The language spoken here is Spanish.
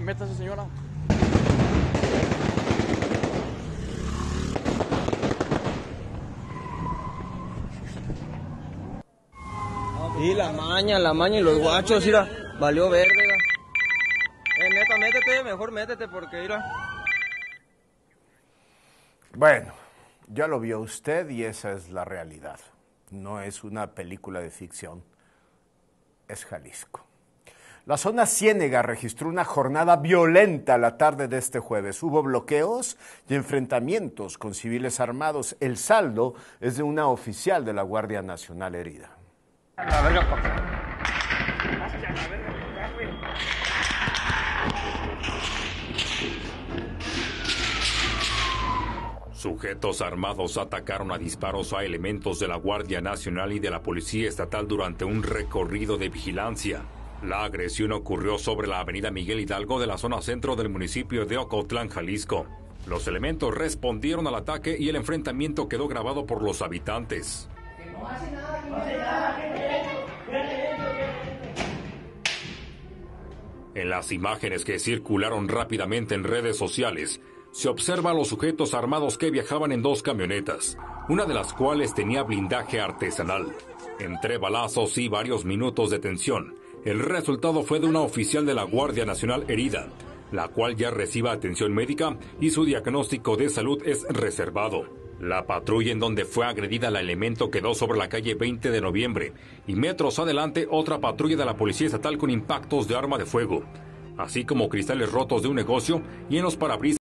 Métase, señora. Y la maña y los guachos, mira, valió verde, mira. Neta, métete, mejor métete porque, mira. Bueno, ya lo vio usted y esa es la realidad. No es una película de ficción, es Jalisco. La zona Ciénega registró una jornada violenta la tarde de este jueves. Hubo bloqueos y enfrentamientos con civiles armados. El saldo es de una oficial de la Guardia Nacional herida. La verga, papá. Sujetos armados atacaron a disparos a elementos de la Guardia Nacional y de la Policía Estatal durante un recorrido de vigilancia. La agresión ocurrió sobre la avenida Miguel Hidalgo de la zona centro del municipio de Ocotlán, Jalisco. Los elementos respondieron al ataque y el enfrentamiento quedó grabado por los habitantes. No hace nada, no hace nada. En las imágenes que circularon rápidamente en redes sociales, se observa a los sujetos armados que viajaban en dos camionetas, una de las cuales tenía blindaje artesanal. Entre balazos y varios minutos de tensión, el resultado fue de una oficial de la Guardia Nacional herida, la cual ya recibe atención médica y su diagnóstico de salud es reservado. La patrulla en donde fue agredida la elemento quedó sobre la calle 20 de noviembre y metros adelante otra patrulla de la Policía Estatal con impactos de arma de fuego, así como cristales rotos de un negocio y en los parabrisas.